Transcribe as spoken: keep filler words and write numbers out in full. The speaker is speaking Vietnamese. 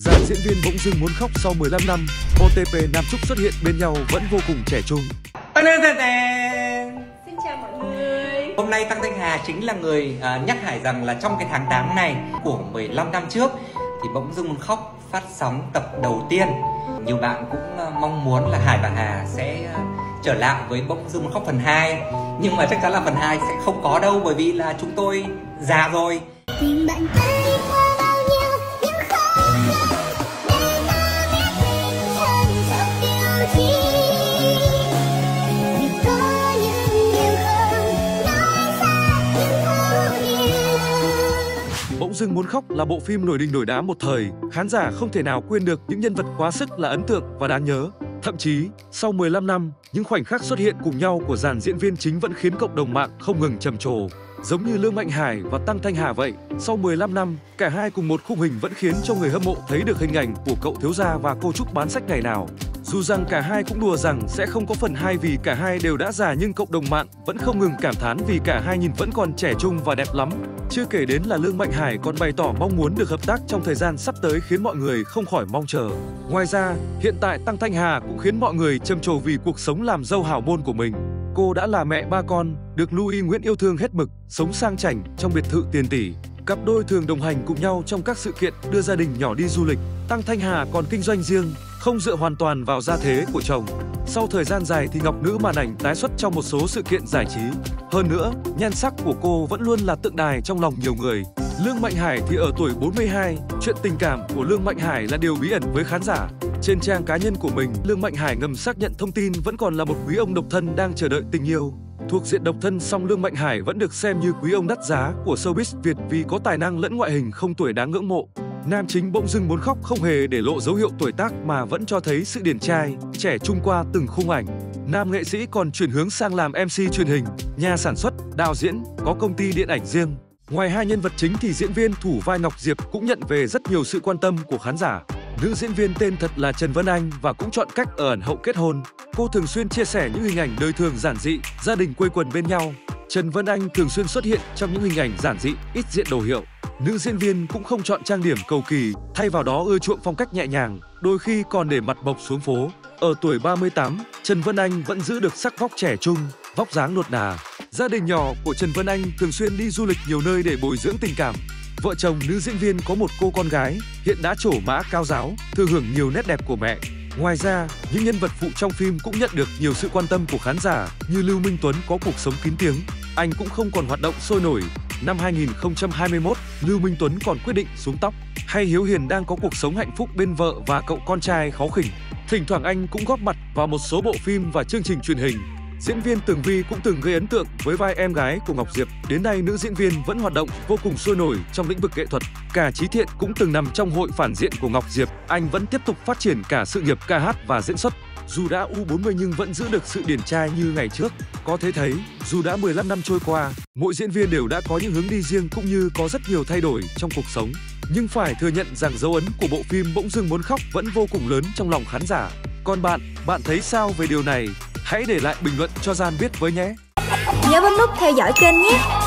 Dàn diễn viên Bỗng Dưng Muốn Khóc sau mười lăm năm, ô tê pê Nam Trúc xuất hiện bên nhau vẫn vô cùng trẻ trung. Xin chào mọi người. Hôm nay Tăng Thanh Hà chính là người uh, nhắc Hải rằng là trong cái tháng tám này của mười lăm năm trước thì Bỗng Dưng Muốn Khóc phát sóng tập đầu tiên. Nhiều bạn cũng uh, mong muốn là Hải và Hà sẽ uh, trở lại với Bỗng Dưng Muốn Khóc phần hai. Nhưng mà chắc chắn là phần hai sẽ không có đâu, bởi vì là chúng tôi già rồi. Tình bạn tới bao nhiêu nhưng không để ta biết mình chân thật điều gì. Vì có những điều không nói ra những câu yêu. Bỗng Dưng Muốn Khóc là bộ phim nổi đình nổi đá một thời. Khán giả không thể nào quên được những nhân vật quá sức là ấn tượng và đáng nhớ. Thậm chí, sau mười lăm năm, những khoảnh khắc xuất hiện cùng nhau của dàn diễn viên chính vẫn khiến cộng đồng mạng không ngừng trầm trồ. Giống như Lương Mạnh Hải và Tăng Thanh Hà vậy, sau mười lăm năm, cả hai cùng một khung hình vẫn khiến cho người hâm mộ thấy được hình ảnh của cậu thiếu gia và cô Trúc bán sách ngày nào. Dù rằng cả hai cũng đùa rằng sẽ không có phần hai vì cả hai đều đã già, nhưng cộng đồng mạng vẫn không ngừng cảm thán vì cả hai nhìn vẫn còn trẻ trung và đẹp lắm. Chưa kể đến là Lương Mạnh Hải còn bày tỏ mong muốn được hợp tác trong thời gian sắp tới khiến mọi người không khỏi mong chờ. Ngoài ra, hiện tại Tăng Thanh Hà cũng khiến mọi người trầm trồ vì cuộc sống làm dâu hào môn của mình. Cô đã là mẹ ba con, được Louis Nguyễn yêu thương hết mực, sống sang chảnh trong biệt thự tiền tỷ. Cặp đôi thường đồng hành cùng nhau trong các sự kiện, đưa gia đình nhỏ đi du lịch. Tăng Thanh Hà còn kinh doanh riêng, không dựa hoàn toàn vào gia thế của chồng. Sau thời gian dài thì Ngọc Nữ màn ảnh tái xuất trong một số sự kiện giải trí. Hơn nữa, nhan sắc của cô vẫn luôn là tượng đài trong lòng nhiều người. Lương Mạnh Hải thì ở tuổi bốn mươi hai, chuyện tình cảm của Lương Mạnh Hải là điều bí ẩn với khán giả. Trên trang cá nhân của mình, Lương Mạnh Hải ngầm xác nhận thông tin vẫn còn là một quý ông độc thân đang chờ đợi tình yêu. Thuộc diện độc thân song Lương Mạnh Hải vẫn được xem như quý ông đắt giá của showbiz Việt vì có tài năng lẫn ngoại hình không tuổi đáng ngưỡng mộ. Nam chính Bỗng Dưng Muốn Khóc không hề để lộ dấu hiệu tuổi tác mà vẫn cho thấy sự điển trai, trẻ trung qua từng khung ảnh. Nam nghệ sĩ còn chuyển hướng sang làm em xê truyền hình, nhà sản xuất, đạo diễn, có công ty điện ảnh riêng. Ngoài hai nhân vật chính thì diễn viên thủ vai Ngọc Diệp cũng nhận về rất nhiều sự quan tâm của khán giả. Nữ diễn viên tên thật là Trần Vân Anh và cũng chọn cách ở ẩn hậu kết hôn. Cô thường xuyên chia sẻ những hình ảnh đời thường giản dị, gia đình quây quần bên nhau. Trần Vân Anh thường xuyên xuất hiện trong những hình ảnh giản dị, ít diện đồ hiệu. Nữ diễn viên cũng không chọn trang điểm cầu kỳ, thay vào đó ưa chuộng phong cách nhẹ nhàng, đôi khi còn để mặt mộc xuống phố. Ở tuổi ba mươi tám, Trần Vân Anh vẫn giữ được sắc vóc trẻ trung, vóc dáng nuột nà. Gia đình nhỏ của Trần Vân Anh thường xuyên đi du lịch nhiều nơi để bồi dưỡng tình cảm. Vợ chồng nữ diễn viên có một cô con gái, hiện đã trổ mã cao giáo, thừa hưởng nhiều nét đẹp của mẹ. Ngoài ra, những nhân vật phụ trong phim cũng nhận được nhiều sự quan tâm của khán giả, như Lưu Minh Tuấn có cuộc sống kín tiếng. Anh cũng không còn hoạt động sôi nổi. Năm hai nghìn không trăm hai mươi mốt, Lưu Minh Tuấn còn quyết định xuống tóc. Hay Hiếu Hiền đang có cuộc sống hạnh phúc bên vợ và cậu con trai kháu khỉnh. Thỉnh thoảng anh cũng góp mặt vào một số bộ phim và chương trình truyền hình. Diễn viên Tường Vi cũng từng gây ấn tượng với vai em gái của Ngọc Diệp. Đến nay, nữ diễn viên vẫn hoạt động vô cùng sôi nổi trong lĩnh vực nghệ thuật. Cả Chí Thiện cũng từng nằm trong hội phản diện của Ngọc Diệp. Anh vẫn tiếp tục phát triển cả sự nghiệp ca hát và diễn xuất. Dù đã u bốn mươi nhưng vẫn giữ được sự điển trai như ngày trước. Có thể thấy, dù đã mười lăm năm trôi qua, mỗi diễn viên đều đã có những hướng đi riêng cũng như có rất nhiều thay đổi trong cuộc sống. Nhưng phải thừa nhận rằng dấu ấn của bộ phim Bỗng Dưng Muốn Khóc vẫn vô cùng lớn trong lòng khán giả. Còn bạn, bạn thấy sao về điều này? Hãy để lại bình luận cho Gian biết với nhé! Nhớ bấm nút theo dõi kênh nhé!